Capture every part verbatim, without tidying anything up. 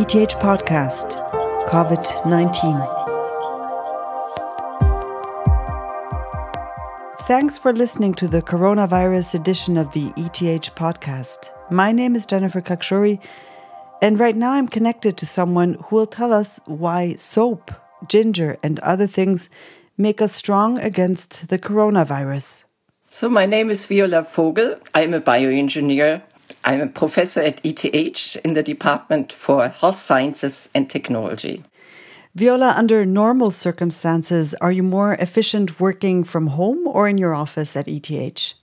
E T H Podcast, COVID nineteen. Thanks for listening to the coronavirus edition of the E T H Podcast. My name is Jennifer Khakshouri, and right now I'm connected to someone who will tell us why soap, ginger, and other things make us strong against the coronavirus. So my name is Viola Vogel. I'm a bioengineer. I'm a professor at E T H in the Department for Health Sciences and Technology. Viola, under normal circumstances, are you more efficient working from home or in your office at E T H?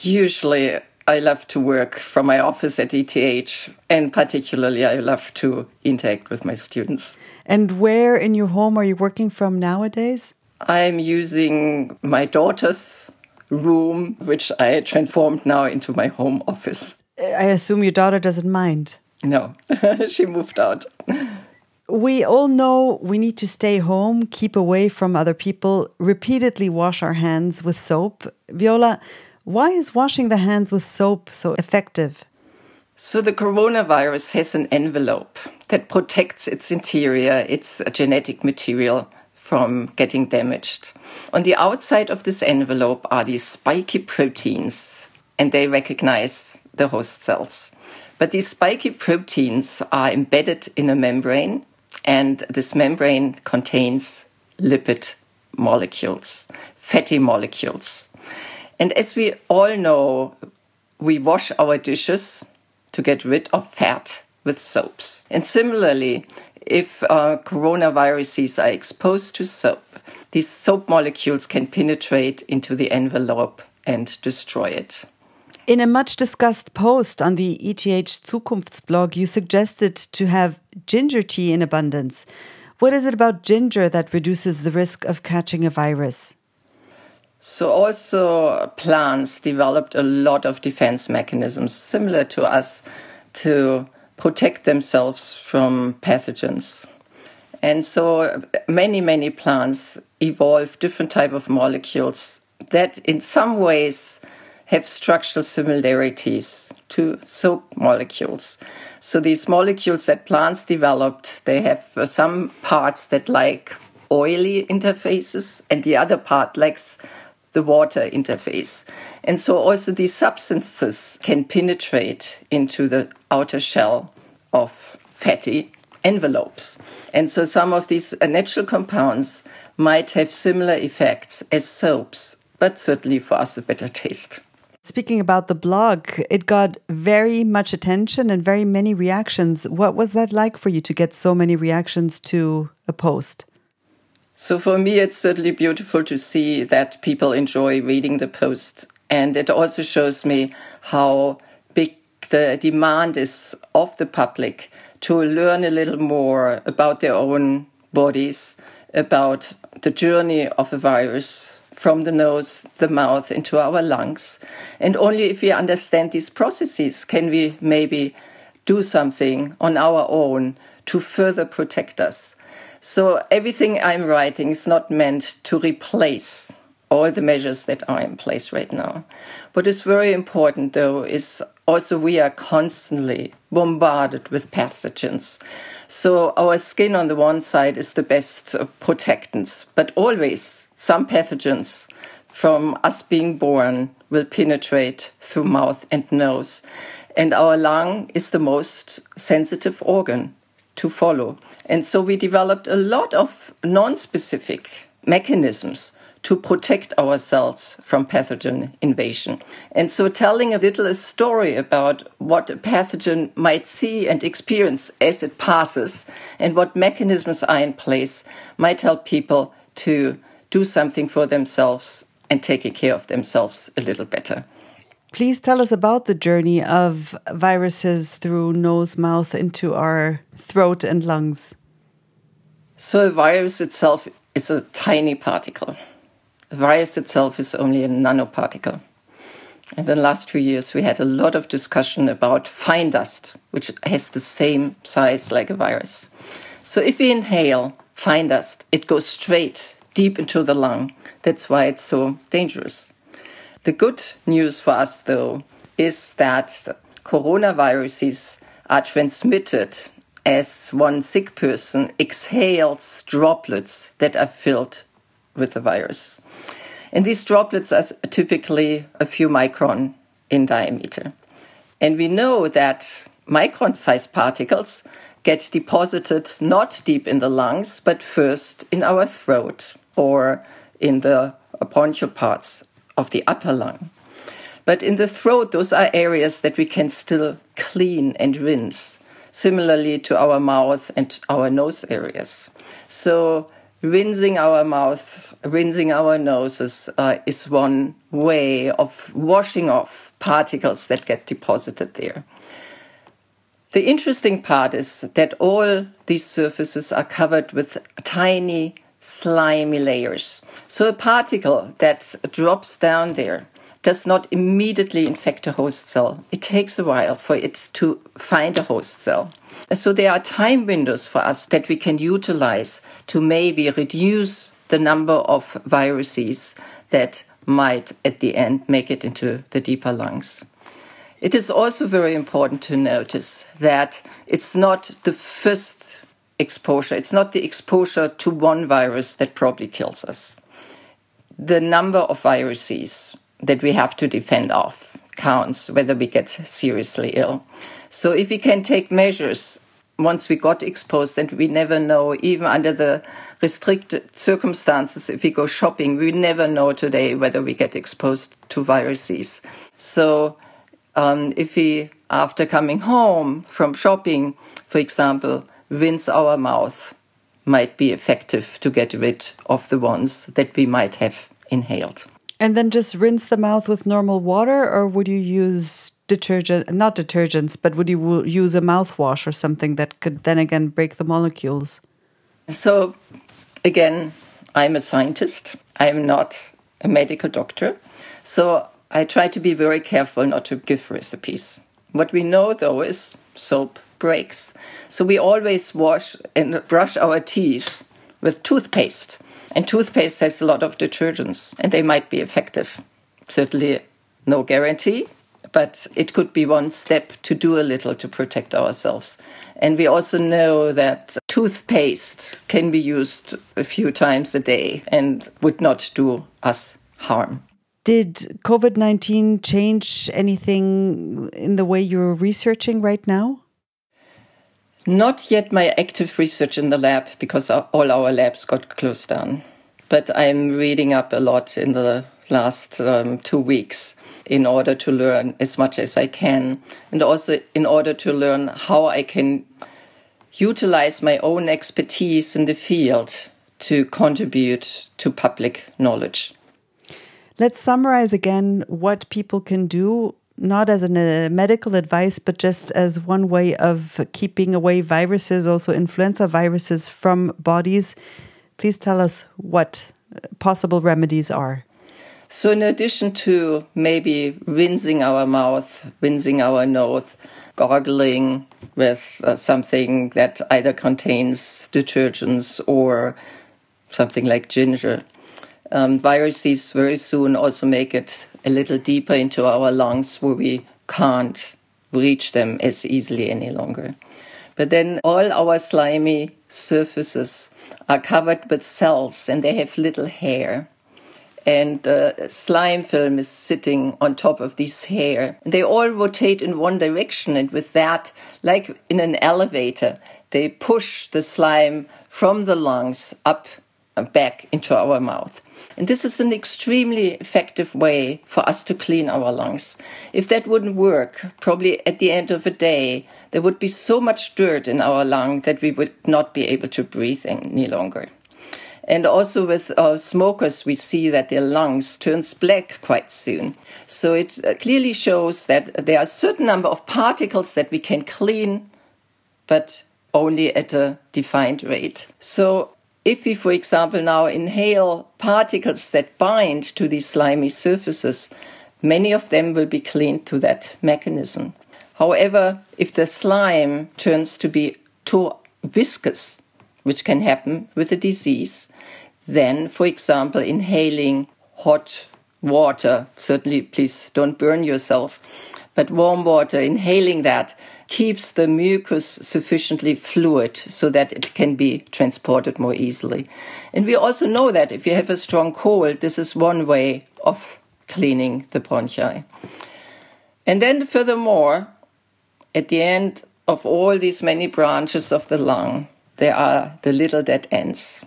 Usually, I love to work from my office at E T H, and particularly I love to interact with my students. And where in your home are you working from nowadays? I'm using my daughter's room, which I transformed now into my home office. I assume your daughter doesn't mind. No, she moved out. We all know we need to stay home, keep away from other people, repeatedly wash our hands with soap. Viola, why is washing the hands with soap so effective? So the coronavirus has an envelope that protects its interior, its genetic material, from getting damaged. On the outside of this envelope are these spiky proteins, and they recognize the host cells. But these spiky proteins are embedded in a membrane, and this membrane contains lipid molecules, fatty molecules. And as we all know, we wash our dishes to get rid of fat with soaps. And similarly, if uh, coronaviruses are exposed to soap, these soap molecules can penetrate into the envelope and destroy it. In a much-discussed post on the E T H Zukunfts blog, you suggested to have ginger tea in abundance. What is it about ginger that reduces the risk of catching a virus? So also plants developed a lot of defense mechanisms similar to us to protect themselves from pathogens. And so many, many plants evolve different type of molecules that in some ways have structural similarities to soap molecules. So these molecules that plants developed, they have some parts that like oily interfaces and the other part likes the water interface. And so also these substances can penetrate into the outer shell of fatty envelopes. And so some of these natural compounds might have similar effects as soaps, but certainly for us a better taste. Speaking about the blog, it got very much attention and very many reactions. What was that like for you to get so many reactions to a post? So for me, it's certainly beautiful to see that people enjoy reading the post. And it also shows me how big the demand is of the public to learn a little more about their own bodies, about the journey of a virus from the nose, the mouth, into our lungs. And only if we understand these processes can we maybe do something on our own to further protect us. So everything I'm writing is not meant to replace all the measures that are in place right now. What is very important, though, is also we are constantly bombarded with pathogens. So our skin on the one side is the best protectant, but always some pathogens from us being born will penetrate through mouth and nose. And our lung is the most sensitive organ to follow. And so we developed a lot of non-specific mechanisms to protect ourselves from pathogen invasion. And so telling a little a story about what a pathogen might see and experience as it passes and what mechanisms are in place might help people to do something for themselves and taking care of themselves a little better. Please tell us about the journey of viruses through nose, mouth, into our throat and lungs. So a virus itself is a tiny particle. A virus itself is only a nanoparticle. And in the last few years, we had a lot of discussion about fine dust, which has the same size like a virus. So if we inhale fine dust, it goes straight deep into the lung. That's why it's so dangerous. The good news for us, though, is that coronaviruses are transmitted as one sick person exhales droplets that are filled with the virus. And these droplets are typically a few micron in diameter. And we know that micron-sized particles get deposited not deep in the lungs, but first in our throat or in the bronchial parts of the upper lung. But in the throat, those are areas that we can still clean and rinse, similarly to our mouth and our nose areas. So rinsing our mouth, rinsing our noses uh, is one way of washing off particles that get deposited there. The interesting part is that all these surfaces are covered with tiny, slimy layers. So a particle that drops down there does not immediately infect a host cell. It takes a while for it to find a host cell. So there are time windows for us that we can utilize to maybe reduce the number of viruses that might at the end make it into the deeper lungs. It is also very important to notice that it's not the first exposure. It's not the exposure to one virus that probably kills us. The number of viruses that we have to defend off counts whether we get seriously ill. So if we can take measures once we got exposed, and we never know, even under the restricted circumstances, if we go shopping, we never know today whether we get exposed to viruses. So um, if we, after coming home from shopping, for example, rinse our mouth, might be effective to get rid of the ones that we might have inhaled. And then just rinse the mouth with normal water, or would you use detergent, not detergents, but would you use a mouthwash or something that could then again break the molecules? So again, I'm a scientist. I'm not a medical doctor. So I try to be very careful not to give recipes. What we know, though, is soap breaks. So we always wash and brush our teeth with toothpaste. And toothpaste has a lot of detergents, and they might be effective. Certainly no guarantee, but it could be one step to do a little to protect ourselves. And we also know that toothpaste can be used a few times a day and would not do us harm. Did COVID nineteen change anything in the way you're researching right now? Not yet my active research in the lab, because all our labs got closed down. But I'm reading up a lot in the last um, two weeks in order to learn as much as I can, and also in order to learn how I can utilize my own expertise in the field to contribute to public knowledge. Let's summarize again what people can do, not as a uh, medical advice, but just as one way of keeping away viruses, also influenza viruses, from bodies. Please tell us what possible remedies are. So in addition to maybe rinsing our mouth, rinsing our nose, gargling with uh, something that either contains detergents or something like ginger, um, viruses very soon also make it a little deeper into our lungs, where we can't reach them as easily any longer. But then all our slimy surfaces are covered with cells, and they have little hair. And the slime film is sitting on top of these hair. They all rotate in one direction, and with that, like in an elevator, they push the slime from the lungs up and back into our mouth. And this is an extremely effective way for us to clean our lungs. If that wouldn't work, probably at the end of a day, there would be so much dirt in our lung that we would not be able to breathe any longer. And also with uh, smokers, we see that their lungs turns black quite soon. So it clearly shows that there are a certain number of particles that we can clean, but only at a defined rate. So if we, for example, now inhale particles that bind to these slimy surfaces, many of them will be cleaned through that mechanism. However, if the slime turns to be too viscous, which can happen with a disease, then, for example, inhaling hot water, certainly please don't burn yourself, But warm water, inhaling that, keeps the mucus sufficiently fluid so that it can be transported more easily. And we also know that if you have a strong cold, this is one way of cleaning the bronchi. And then furthermore, at the end of all these many branches of the lung, there are the little dead ends.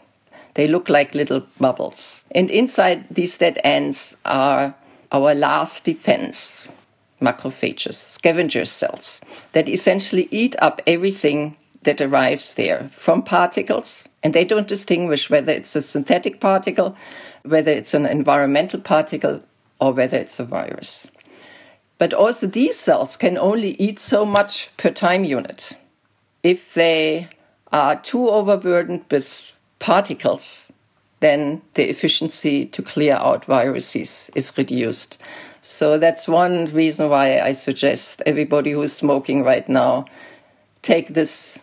They look like little bubbles. And inside these dead ends are our last defense, macrophages, scavenger cells, that essentially eat up everything that arrives there from particles. And they don't distinguish whether it's a synthetic particle, whether it's an environmental particle, or whether it's a virus. But also these cells can only eat so much per time unit. If they are too overburdened with particles, then the efficiency to clear out viruses is reduced. So that's one reason why I suggest everybody who's smoking right now, take this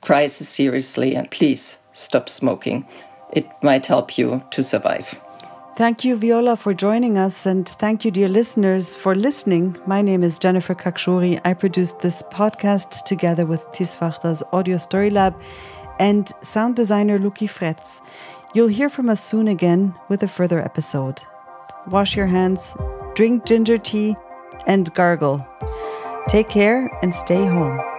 crisis seriously and please stop smoking. It might help you to survive. Thank you, Viola, for joining us, and thank you, dear listeners, for listening. My name is Jennifer Khakshouri. I produced this podcast together with Tiswarta's Audio Story Lab and sound designer Luki Fretz. You'll hear from us soon again with a further episode. Wash your hands, drink ginger tea, and gargle. Take care and stay home.